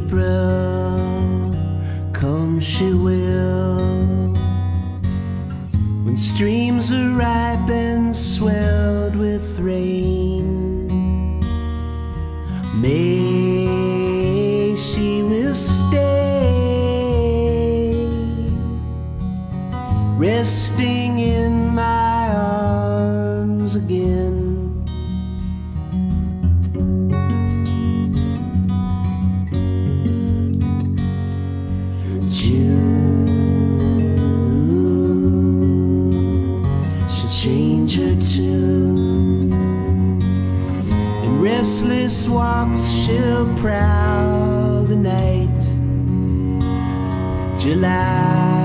April, come she will, when streams are ripe and swelled with rain. May she will stay, resting in my arms again. June should change her tune, in restless walks she'll prowl the night. July